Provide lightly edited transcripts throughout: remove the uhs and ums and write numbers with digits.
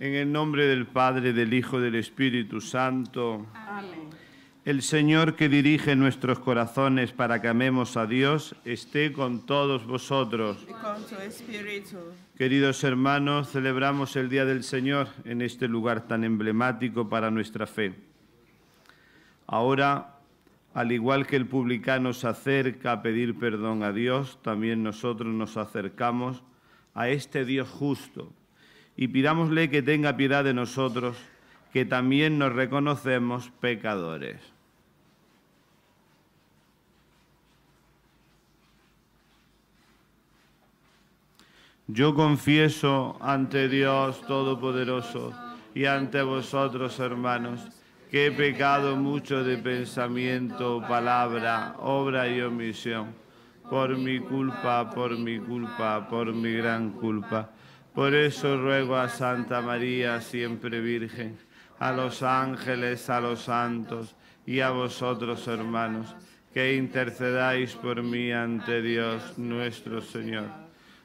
En el nombre del Padre, del Hijo y del Espíritu Santo. Amén. El Señor que dirige nuestros corazones para que amemos a Dios, esté con todos vosotros. Y con tu espíritu. Queridos hermanos, celebramos el Día del Señor en este lugar tan emblemático para nuestra fe. Ahora, al igual que el publicano se acerca a pedir perdón a Dios, también nosotros nos acercamos a este Dios justo y pidámosle que tenga piedad de nosotros, que también nos reconocemos pecadores. Yo confieso ante Dios Todopoderoso y ante vosotros, hermanos, que he pecado mucho de pensamiento, palabra, obra y omisión, por mi gran culpa. Por eso ruego a Santa María, siempre Virgen, a los ángeles, a los santos y a vosotros, hermanos, que intercedáis por mí ante Dios nuestro Señor.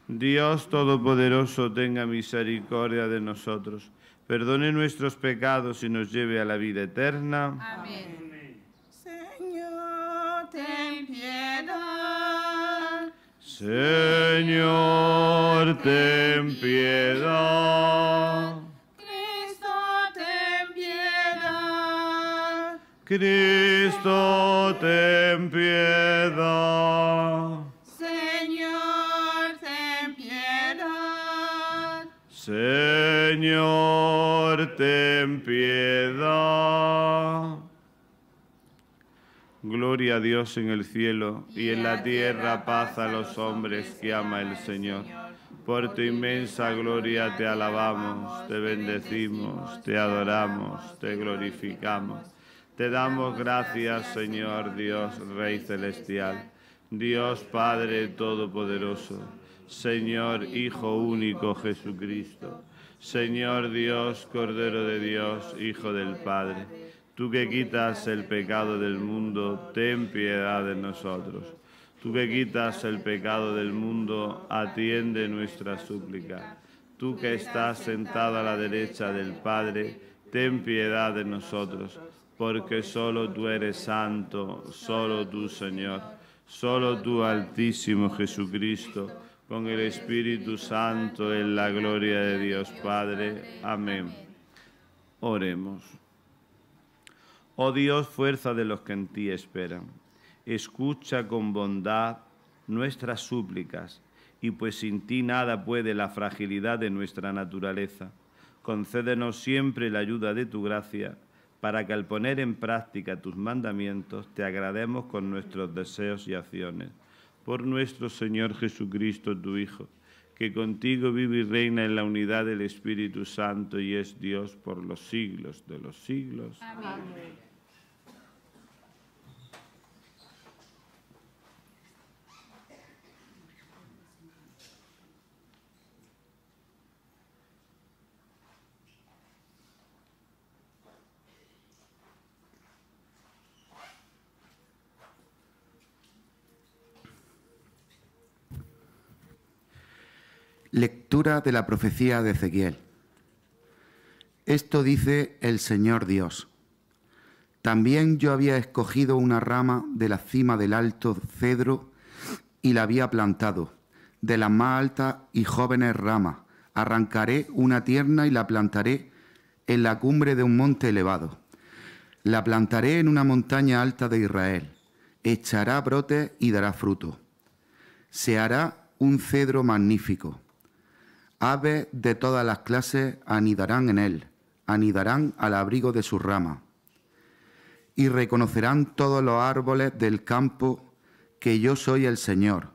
Dios Todopoderoso tenga misericordia de nosotros, perdone nuestros pecados y nos lleve a la vida eterna. Amén. Señor, ten piedad. Señor, ten piedad. Cristo, ten piedad. Señor, ten piedad. Señor, ten piedad. Gloria a Dios en el cielo y en la tierra paz a los hombres que ama el Señor. Por tu inmensa gloria te alabamos, te bendecimos, te adoramos, te glorificamos. Te damos gracias, Señor Dios, Rey Celestial, Dios Padre Todopoderoso, Señor Hijo Único Jesucristo, Señor Dios, Cordero de Dios, Hijo del Padre, tú que quitas el pecado del mundo, ten piedad de nosotros. Tú que quitas el pecado del mundo, atiende nuestra súplica. Tú que estás sentado a la derecha del Padre, ten piedad de nosotros. Porque solo tú eres santo, solo tú, Señor, solo tú, Altísimo Jesucristo, con el Espíritu Santo en la gloria de Dios Padre. Amén. Oremos. Oh Dios, fuerza de los que en ti esperan, escucha con bondad nuestras súplicas, y pues sin ti nada puede la fragilidad de nuestra naturaleza. Concédenos siempre la ayuda de tu gracia, para que al poner en práctica tus mandamientos te agrademos con nuestros deseos y acciones. Por nuestro Señor Jesucristo, tu Hijo, que contigo vive y reina en la unidad del Espíritu Santo y es Dios por los siglos de los siglos. Amén. Lectura de la profecía de Ezequiel. Esto dice el Señor Dios. También yo había escogido una rama de la cima del alto cedro y la había plantado. De las más altas y jóvenes ramas arrancaré una tierna y la plantaré en la cumbre de un monte elevado. La plantaré en una montaña alta de Israel. Echará brotes y dará fruto. Se hará un cedro magnífico. Aves de todas las clases anidarán en él, anidarán al abrigo de sus ramas. Y reconocerán todos los árboles del campo que yo soy el Señor,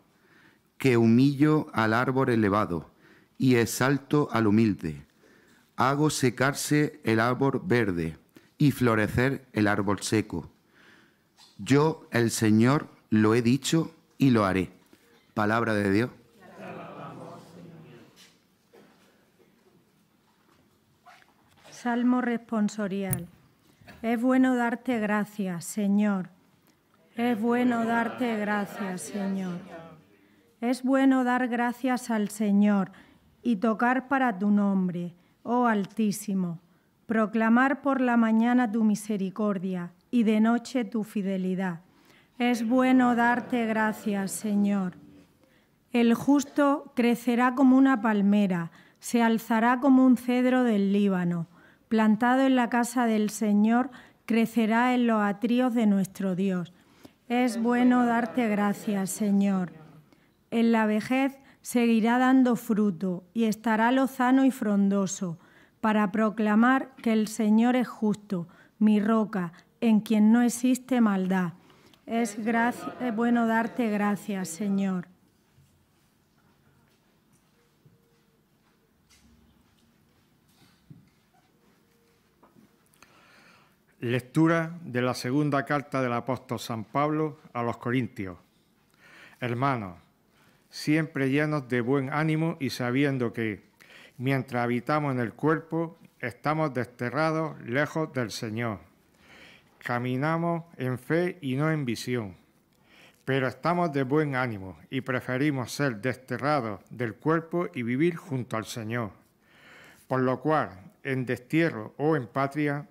que humillo al árbol elevado y exalto al humilde. Hago secarse el árbol verde y florecer el árbol seco. Yo, el Señor, lo he dicho y lo haré. Palabra de Dios. Salmo responsorial. Es bueno darte gracias, Señor. Es bueno darte gracias, Señor. Es bueno dar gracias al Señor y tocar para tu nombre, Oh Altísimo, proclamar por la mañana tu misericordia y de noche tu fidelidad. Es bueno darte gracias, Señor. El justo crecerá como una palmera, se alzará como un cedro del Líbano. Plantado en la casa del Señor, crecerá en los atríos de nuestro Dios. Es bueno darte gracias, Señor. En la vejez seguirá dando fruto y estará lozano y frondoso, para proclamar que el Señor es justo, mi roca, en quien no existe maldad. Es bueno darte gracias, Señor. Lectura de la segunda carta del apóstol San Pablo a los Corintios. Hermanos, siempre llenos de buen ánimo y sabiendo que, mientras habitamos en el cuerpo, estamos desterrados lejos del Señor. Caminamos en fe y no en visión, pero estamos de buen ánimo y preferimos ser desterrados del cuerpo y vivir junto al Señor. Por lo cual, en destierro o en patria,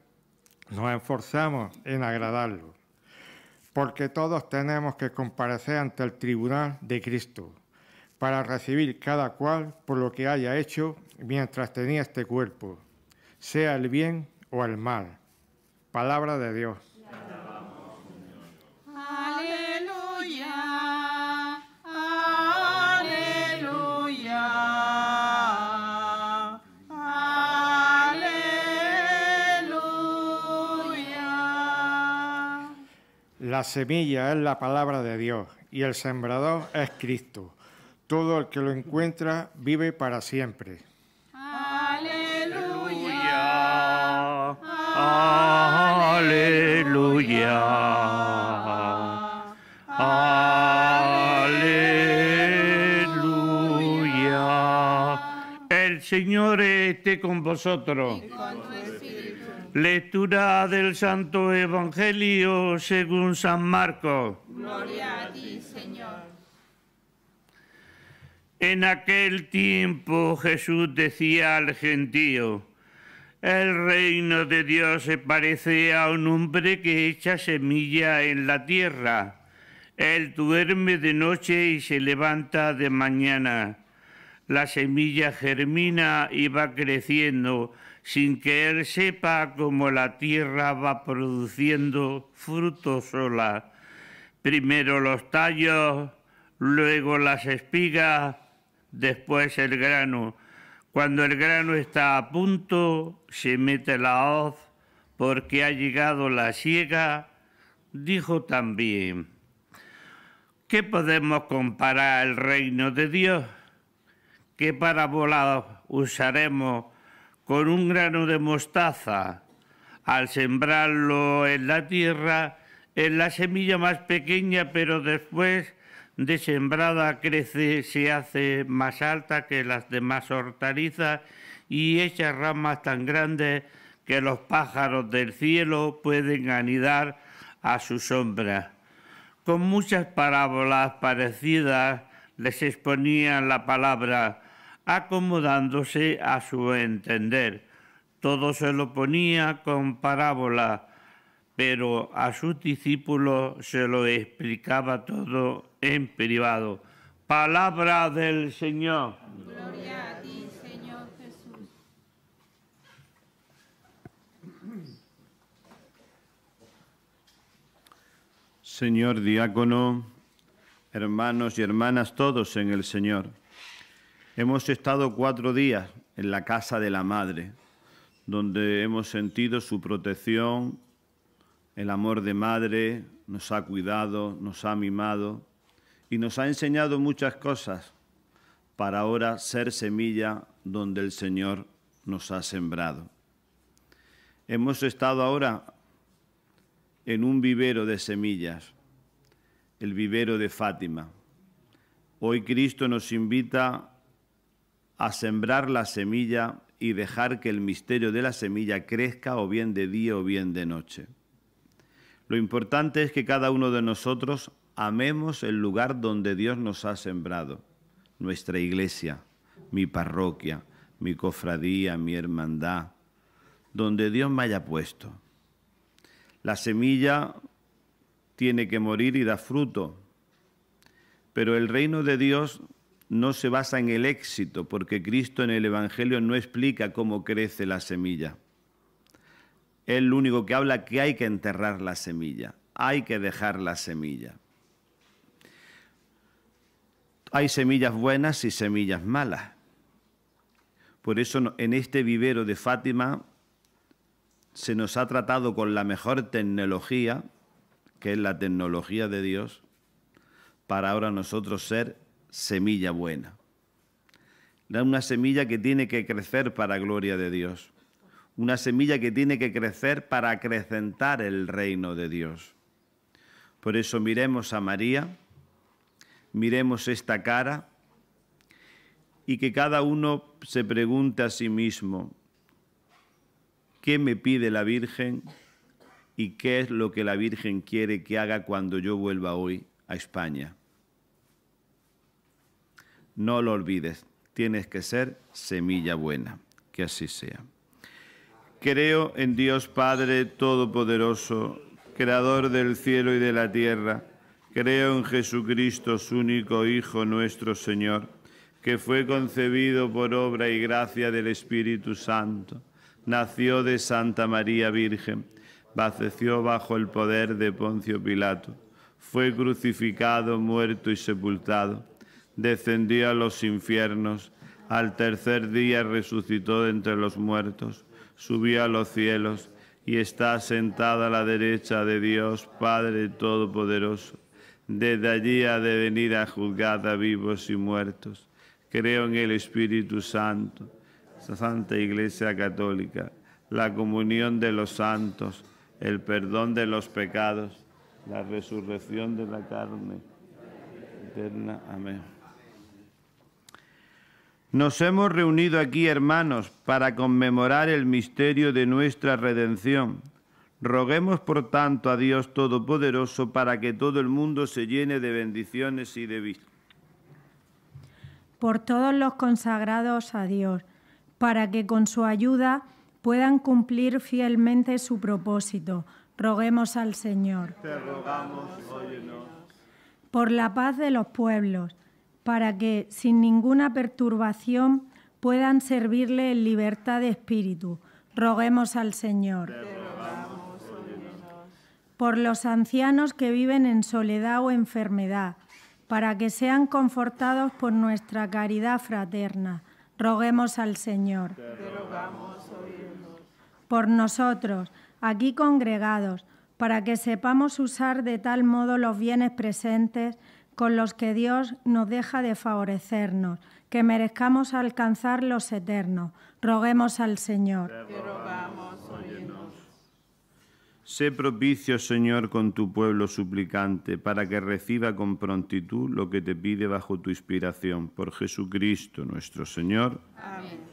nos esforzamos en agradarlo, porque todos tenemos que comparecer ante el tribunal de Cristo, para recibir cada cual por lo que haya hecho mientras tenía este cuerpo, sea el bien o el mal. Palabra de Dios. Aleluya, aleluya, aleluya. La semilla es la palabra de Dios y el sembrador es Cristo. Todo el que lo encuentra vive para siempre. Aleluya, aleluya, aleluya. El Señor esté con vosotros. Y con tu espíritu. Lectura del Santo Evangelio según San Marcos. Gloria a ti, Señor. En aquel tiempo Jesús decía al gentío: el reino de Dios se parece a un hombre que echa semilla en la tierra. Él duerme de noche y se levanta de mañana. La semilla germina y va creciendo sin que él sepa cómo la tierra va produciendo fruto sola. Primero los tallos, luego las espigas, después el grano. Cuando el grano está a punto, se mete la hoz, porque ha llegado la siega. Dijo también: ¿qué podemos comparar al reino de Dios? ¿Qué parábola usaremos con un grano de mostaza? Al sembrarlo en la tierra, es la semilla más pequeña, pero después de sembrada crece, se hace más alta que las demás hortalizas y echa ramas tan grandes que los pájaros del cielo pueden anidar a su sombra. Con muchas parábolas parecidas les exponían la palabra, acomodándose a su entender. Todo se lo ponía con parábolas, pero a sus discípulos se lo explicaba todo en privado. Palabra del Señor. Gloria a ti, Señor Jesús. Señor diácono, hermanos y hermanas, todos en el Señor. Hemos estado 4 días en la casa de la Madre, donde hemos sentido su protección, el amor de Madre, nos ha cuidado, nos ha mimado y nos ha enseñado muchas cosas para ahora ser semilla donde el Señor nos ha sembrado. Hemos estado ahora en un vivero de semillas, el vivero de Fátima. Hoy Cristo nos invita a sembrar la semilla y dejar que el misterio de la semilla crezca o bien de día o bien de noche. Lo importante es que cada uno de nosotros amemos el lugar donde Dios nos ha sembrado, nuestra iglesia, mi parroquia, mi cofradía, mi hermandad, donde Dios me haya puesto. La semilla tiene que morir y dar fruto, pero el reino de Dios no se basa en el éxito, porque Cristo en el Evangelio no explica cómo crece la semilla. Es lo único que habla que hay que enterrar la semilla, hay que dejar la semilla. Hay semillas buenas y semillas malas. Por eso en este vivero de Fátima se nos ha tratado con la mejor tecnología, que es la tecnología de Dios, para ahora nosotros ser semilla buena. Una semilla que tiene que crecer para gloria de Dios. Una semilla que tiene que crecer para acrecentar el reino de Dios. Por eso miremos a María, miremos esta cara y que cada uno se pregunte a sí mismo, ¿qué me pide la Virgen y qué es lo que la Virgen quiere que haga cuando yo vuelva hoy a España? No lo olvides, tienes que ser semilla buena, que así sea. Creo en Dios Padre Todopoderoso, Creador del cielo y de la tierra. Creo en Jesucristo, su único Hijo, nuestro Señor, que fue concebido por obra y gracia del Espíritu Santo, nació de Santa María Virgen, padeció bajo el poder de Poncio Pilato, fue crucificado, muerto y sepultado, descendió a los infiernos, al tercer día resucitó de entre los muertos, subió a los cielos y está sentado a la derecha de Dios Padre Todopoderoso. Desde allí ha de venir a juzgar a vivos y muertos. Creo en el Espíritu Santo, la Santa Iglesia Católica, la comunión de los santos, el perdón de los pecados, la resurrección de la carne eterna. Amén. Nos hemos reunido aquí, hermanos, para conmemorar el misterio de nuestra redención. Roguemos, por tanto, a Dios Todopoderoso para que todo el mundo se llene de bendiciones y de vida. Por todos los consagrados a Dios, para que con su ayuda puedan cumplir fielmente su propósito. Roguemos al Señor. Te rogamos, óyenos. Por la paz de los pueblos, para que, sin ninguna perturbación, puedan servirle en libertad de espíritu. Roguemos al Señor. Te rogamos, óyenos. Por los ancianos que viven en soledad o enfermedad, para que sean confortados por nuestra caridad fraterna. Roguemos al Señor. Te rogamos, óyenos. Por nosotros, aquí congregados, para que sepamos usar de tal modo los bienes presentes con los que Dios nos deja de favorecernos, que merezcamos alcanzar los eternos. Roguemos al Señor. Te rogamos, óyenos. Sé propicio, Señor, con tu pueblo suplicante, para que reciba con prontitud lo que te pide bajo tu inspiración. Por Jesucristo nuestro Señor. Amén.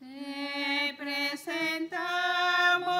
Te presentamos.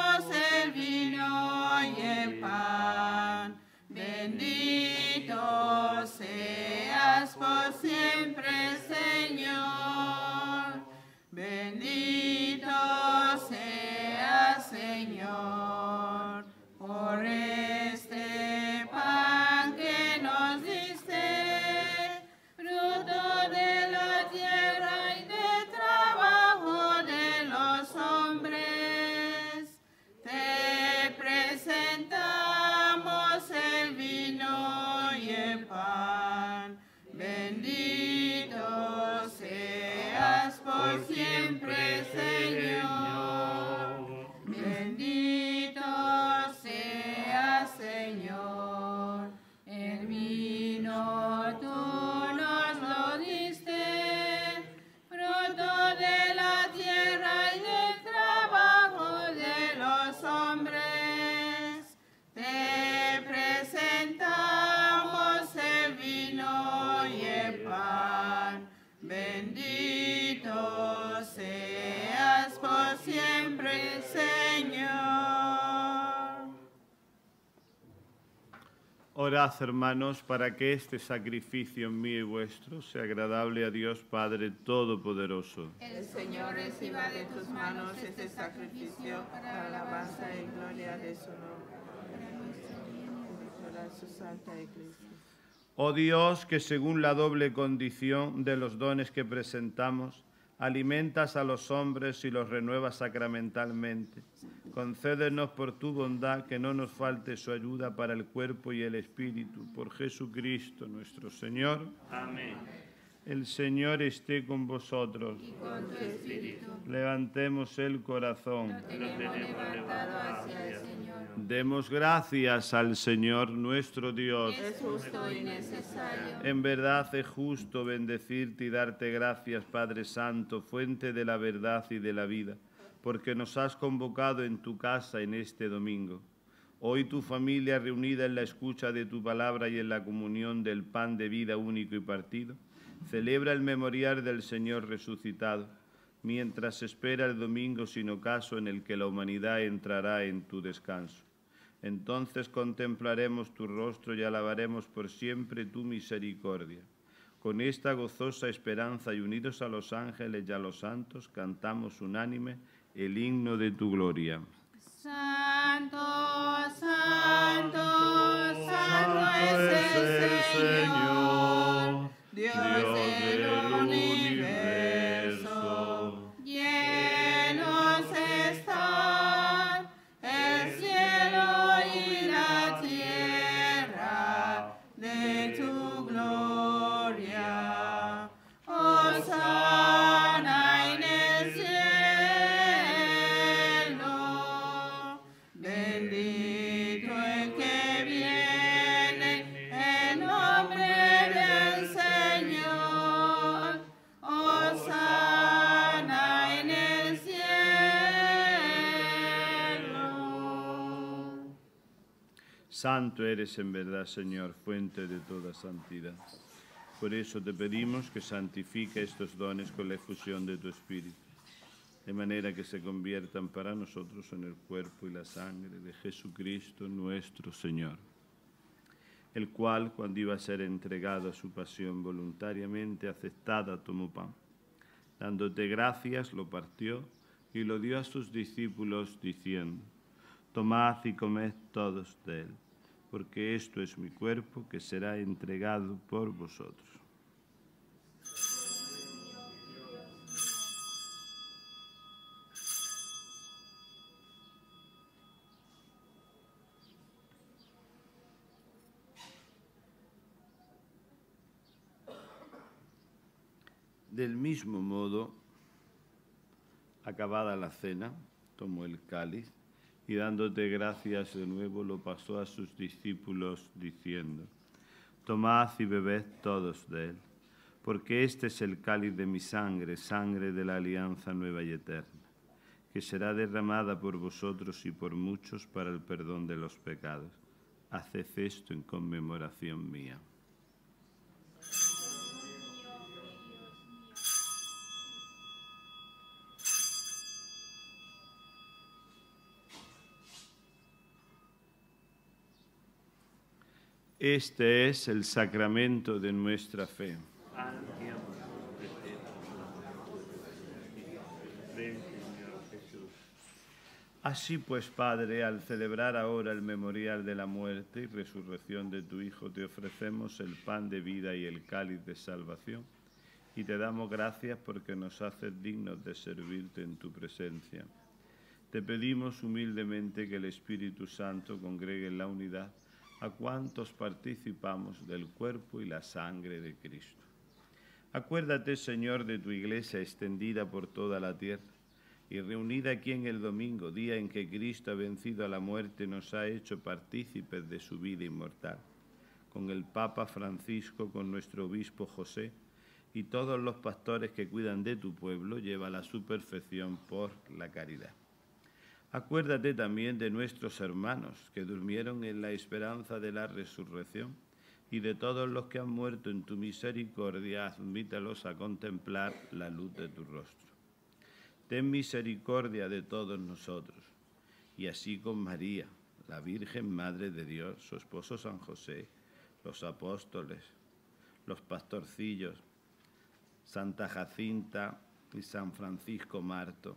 los hombres, te presentamos el vino y el pan. Bendito seas por siempre, Señor. Orad, hermanos, para que este sacrificio mío y vuestro sea agradable a Dios Padre Todopoderoso. El Señor reciba de tus manos este sacrificio para la alabanza y gloria de su nombre, su santa Iglesia. Oh Dios, que según la doble condición de los dones que presentamos, alimentas a los hombres y los renuevas sacramentalmente, concédenos por tu bondad que no nos falte su ayuda para el cuerpo y el espíritu. Por Jesucristo nuestro Señor. Amén. El Señor esté con vosotros. Y con tu espíritu. Levantemos el corazón. Lo tenemos levantado hacia el Señor. Demos gracias al Señor nuestro Dios. Es justo y necesario. En verdad es justo bendecirte y darte gracias, Padre Santo, fuente de la verdad y de la vida, porque nos has convocado en tu casa en este domingo. Hoy tu familia reunida en la escucha de tu palabra y en la comunión del pan de vida único y partido, celebra el memorial del Señor resucitado, mientras espera el domingo sin ocaso en el que la humanidad entrará en tu descanso. Entonces contemplaremos tu rostro y alabaremos por siempre tu misericordia. Con esta gozosa esperanza y unidos a los ángeles y a los santos, cantamos unánime el himno de tu gloria. Santo, santo, santo es el Señor, Dios del universo, llenos están el cielo y la tierra de tu gloria. Hosana en el cielo, bendito el que viene en nombre del Señor. Santo eres en verdad, Señor, fuente de toda santidad. Por eso te pedimos que santifique estos dones con la efusión de tu Espíritu, de manera que se conviertan para nosotros en el cuerpo y la sangre de Jesucristo nuestro Señor, el cual, cuando iba a ser entregado a su pasión voluntariamente aceptada, tomó pan. Dándote gracias, lo partió y lo dio a sus discípulos, diciendo: tomad y comed todos de él, porque esto es mi cuerpo que será entregado por vosotros. Del mismo modo, acabada la cena, tomó el cáliz y dándote gracias de nuevo lo pasó a sus discípulos diciendo: tomad y bebed todos de él, porque este es el cáliz de mi sangre, sangre de la alianza nueva y eterna, que será derramada por vosotros y por muchos para el perdón de los pecados. Haced esto en conmemoración mía. Este es el sacramento de nuestra fe. Así pues, Padre, al celebrar ahora el memorial de la muerte y resurrección de tu Hijo, te ofrecemos el pan de vida y el cáliz de salvación, y te damos gracias porque nos haces dignos de servirte en tu presencia. Te pedimos humildemente que el Espíritu Santo congregue en la unidad a cuantos participamos del cuerpo y la sangre de Cristo. Acuérdate, Señor, de tu Iglesia extendida por toda la tierra y reunida aquí en el domingo, día en que Cristo ha vencido a la muerte y nos ha hecho partícipes de su vida inmortal, con el Papa Francisco, con nuestro obispo José y todos los pastores que cuidan de tu pueblo. Llévala a su perfección por la caridad. Acuérdate también de nuestros hermanos que durmieron en la esperanza de la resurrección, y de todos los que han muerto en tu misericordia, admítalos a contemplar la luz de tu rostro. Ten misericordia de todos nosotros, y así con María, la Virgen Madre de Dios, su esposo San José, los apóstoles, los pastorcillos, Santa Jacinta y San Francisco Marto,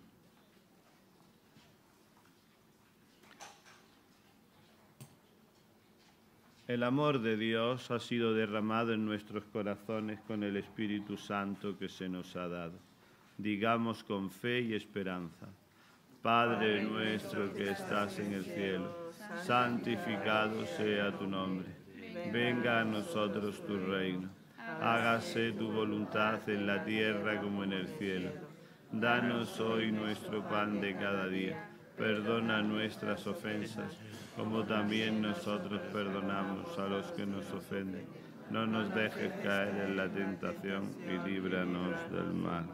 El amor de Dios ha sido derramado en nuestros corazones con el Espíritu Santo que se nos ha dado. Digamos con fe y esperanza: Padre nuestro que estás en el cielo, santificado sea tu nombre. Venga a nosotros tu reino. Hágase tu voluntad en la tierra como en el cielo. Danos hoy nuestro pan de cada día. Perdona nuestras ofensas, como también nosotros perdonamos a los que nos ofenden. No nos dejes caer en la tentación y líbranos del mal.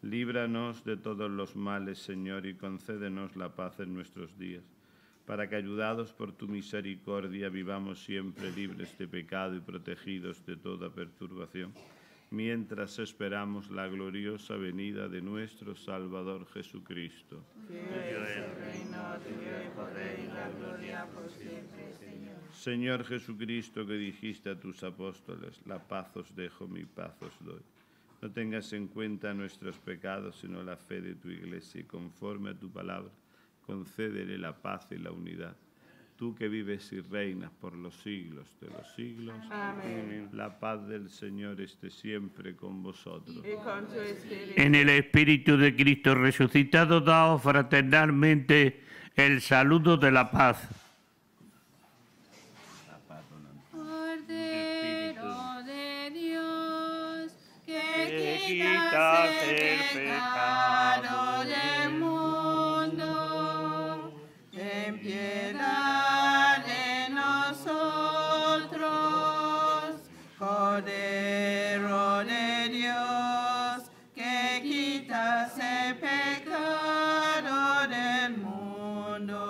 Líbranos de todos los males, Señor, y concédenos la paz en nuestros días, para que, ayudados por tu misericordia, vivamos siempre libres de pecado y protegidos de toda perturbación, mientras esperamos la gloriosa venida de nuestro Salvador Jesucristo. Tuyo es el reino, tuyo el poder y la gloria por siempre, Señor. Señor Jesucristo, que dijiste a tus apóstoles: la paz os dejo, mi paz os doy. No tengas en cuenta nuestros pecados, sino la fe de tu Iglesia, y conforme a tu palabra, concédele la paz y la unidad. Tú que vives y reinas por los siglos de los siglos. Amén. La paz del Señor esté siempre con vosotros. Y con tu espíritu. En el Espíritu de Cristo resucitado, daos fraternalmente el saludo de la paz. Cordero de Dios, que quitas el pecado del mundo, ten piedad. Cordero de Dios, que quitas el pecado del mundo,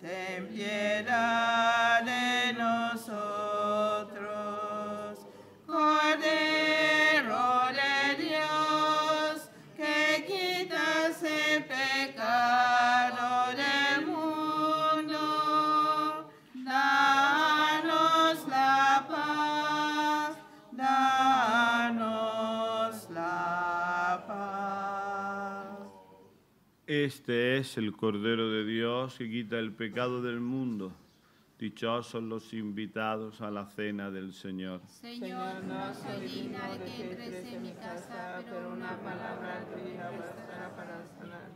ten piedad de nosotros. Cordero de Dios, que quitas el pecado del mundo, danos la paz. Este es el Cordero de Dios que quita el pecado del mundo. Dichosos los invitados a la cena del Señor. Señor, no soy digna de que entres en mi casa, pero una palabra tuya bastará para sanar.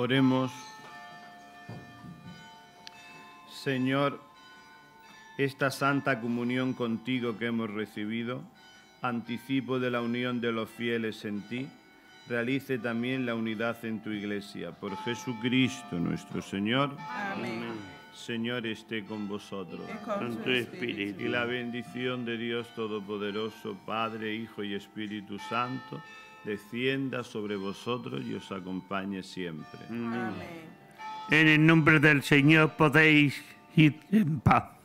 Oremos. Señor, esta santa comunión contigo que hemos recibido, anticipo de la unión de los fieles en ti, realice también la unidad en tu Iglesia. Por Jesucristo nuestro Señor. Amén. Señor, esté con vosotros. Y con tu espíritu. Y la bendición de Dios Todopoderoso, Padre, Hijo y Espíritu Santo, descienda sobre vosotros y os acompañe siempre. Amén. En el nombre del Señor podéis ir en paz.